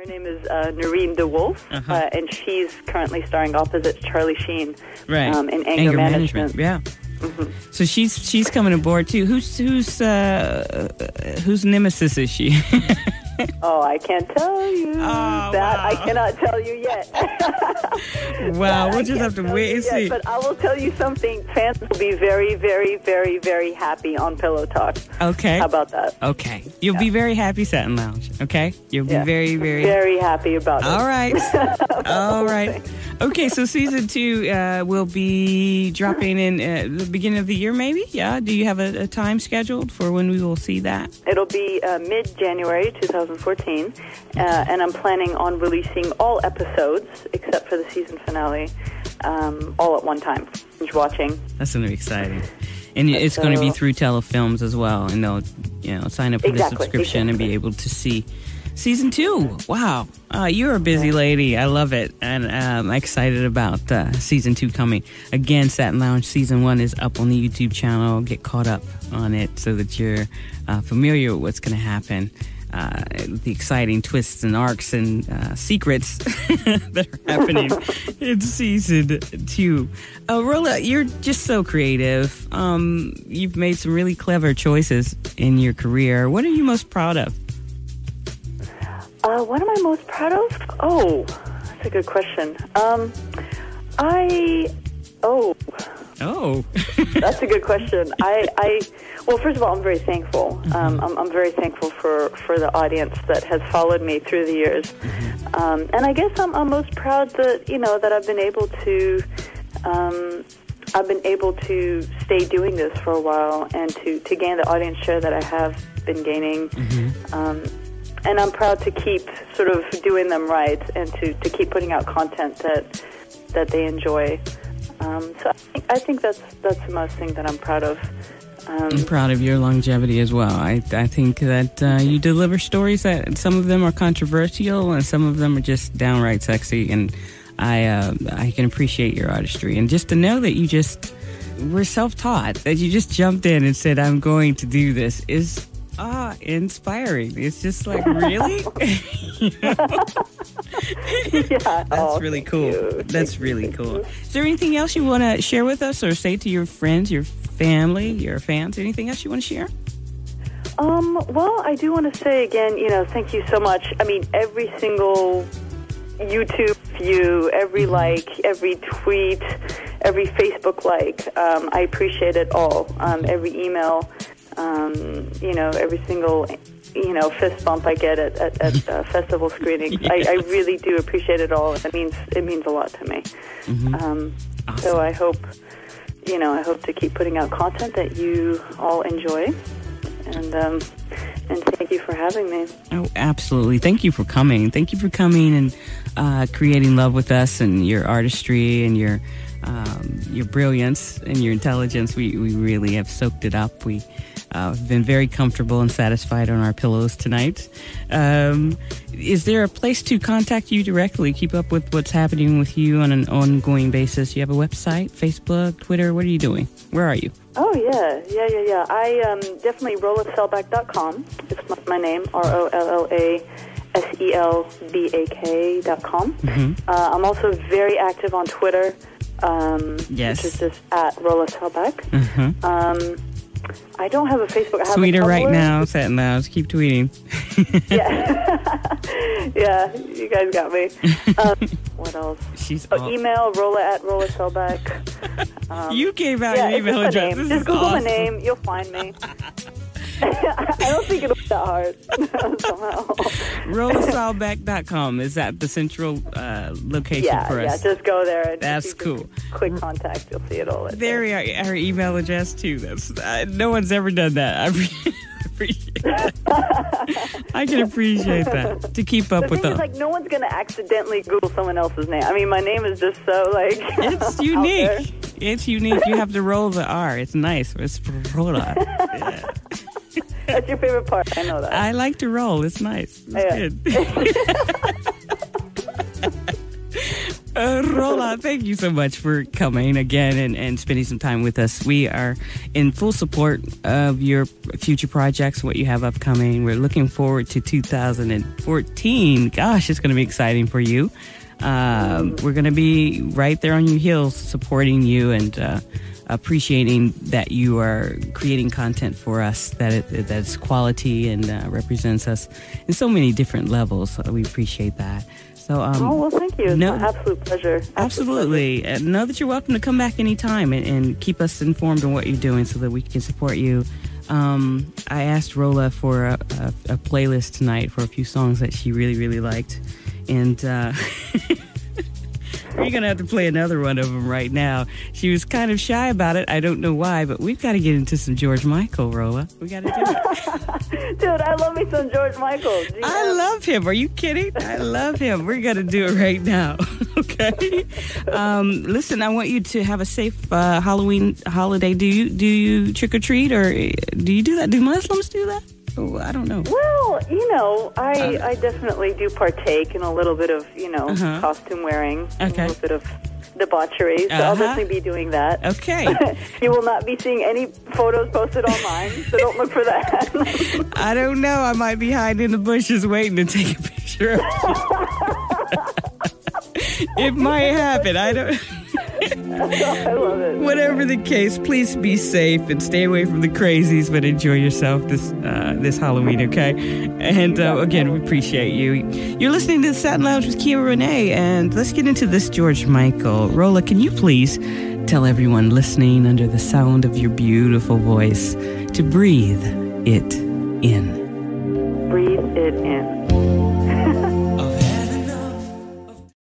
Her name is Noreen DeWolf, and she's currently starring opposite Charlie Sheen in Anger Management. Yeah. Mm-hmm. So she's coming aboard too. Whose nemesis is she? Oh, I can't tell you. I cannot tell you yet. Wow, we'll just have to wait and see. But I will tell you something. Fans will be very, very, very, very happy on Pillow Talk. Okay. How about that? Okay. You'll be very happy, Satin Lounge. Okay? You'll be very, very... very happy about it. All right. All right. Okay, so season 2 will be dropping in the beginning of the year, maybe? Yeah? Do you have a time scheduled for when we will see that? It'll be mid-January 2014. And I'm planning on releasing all episodes except for the season finale all at one time. Binge watching. That's going to be exciting. And it's going to be through Tello Films as well, and they'll sign up for the subscription and be able to see season 2. Wow. You're a busy lady. I love it. And I'm excited about season 2 coming. Again, Satin Lounge season 1 is up on the YouTube channel. Get caught up on it so that you're familiar with what's going to happen. The exciting twists and arcs and secrets that are happening in season 2. Rolla, you're just so creative. You've made some really clever choices in your career. What are you most proud of? What am I most proud of? Oh, that's a good question. Oh, that's a good question. Well, first of all, I'm very thankful. I'm very thankful for the audience that has followed me through the years, and I guess I'm most proud that that I've been able to stay doing this for a while and to gain the audience share that I have been gaining. And I'm proud to keep sort of doing them right and to keep putting out content that they enjoy. So I think that's the most thing that I'm proud of. I'm proud of your longevity as well. I think that you deliver stories that some of them are controversial and some of them are just downright sexy. And I can appreciate your artistry. And just to know that you just were self-taught, that you just jumped in and said, I'm going to do this is inspiring. It's just like, really? That's really cool. Is there anything else you want to share with us or say to your friends, your family, your fans? Anything else you want to share? Well, I do want to say again, thank you so much. I mean, every single YouTube view, every like, every tweet, every Facebook like, I appreciate it all. Every email, every single, fist bump I get at festival screenings. Yes. I really do appreciate it all. It means a lot to me. Awesome. So I hope, to keep putting out content that you all enjoy. And thank you for having me. Oh, absolutely. Thank you for coming. Thank you for coming and creating love with us and your artistry and your brilliance and your intelligence. We really have soaked it up. We've been very comfortable and satisfied on our pillows tonight. Is there a place to contact you directly, keep up with what's happening with you on an ongoing basis? You have a website, Facebook, Twitter? What are you doing? Where are you? Oh, yeah. I definitely rollaselbak.com. It's my name, RollaSelbak.com. I'm also very active on Twitter, which is just at Rolla Selbak. I don't have a Facebook. Tweeter right now, Satin Lounge. Keep tweeting. Yeah, you guys got me. What else? Email rolla@rollaselbak. You gave out your email address. Just Google my name. You'll find me. I don't think it'll be that hard. Somehow. RollaSelbak.com. Is that the central location for us? Yeah, just go there. And that's cool. Quick contact. You'll see it all. There we are. Our email address, too. That's, no one's ever done that. I can appreciate that. To keep up with them. It's like no one's going to accidentally Google someone else's name. I mean, my name is just so like. It's unique. It's unique. You have to roll the R. It's nice. It's Rolla. Yeah. That's your favorite part. I know that. I like to roll. It's nice. It's good. Rolla, thank you so much for coming again and spending some time with us. We are in full support of your future projects, what you have upcoming. We're looking forward to 2014. Gosh, it's going to be exciting for you. We're going to be right there on your heels supporting you and appreciating that you are creating content for us that's quality and represents us in so many different levels. So we appreciate that. So, oh, well, thank you. It's an absolute pleasure. Absolutely. Know that you're welcome to come back anytime and keep us informed on what you're doing so that we can support you. I asked Rolla for a playlist tonight for a few songs that she really, really liked. And we're going to have to play another one of them right now. She was kind of shy about it. I don't know why, but we've got to get into some George Michael, Rolla. We got to do it. Dude, I love me some George Michael. I love him. Are you kidding? I love him. We're going to do it right now. Okay? Listen, I want you to have a safe Halloween holiday. Do you trick-or-treat, or do you do that? Do Muslims do that? Oh, I don't know. Well, you know, I definitely do partake in a little bit of, you know, costume wearing, a little bit of debauchery, so I'll definitely be doing that. Okay. You will not be seeing any photos posted online, so don't look for that. I don't know. I might be hiding in the bushes waiting to take a picture of you. It might happen. I don't... I love it. Whatever the case, please be safe and stay away from the crazies, but enjoy yourself this Halloween, okay? And again, we appreciate you. You're listening to The Satin Lounge with Kia René, and let's get into this George Michael. Rolla, can you please tell everyone listening under the sound of your beautiful voice to breathe it in? Breathe it in.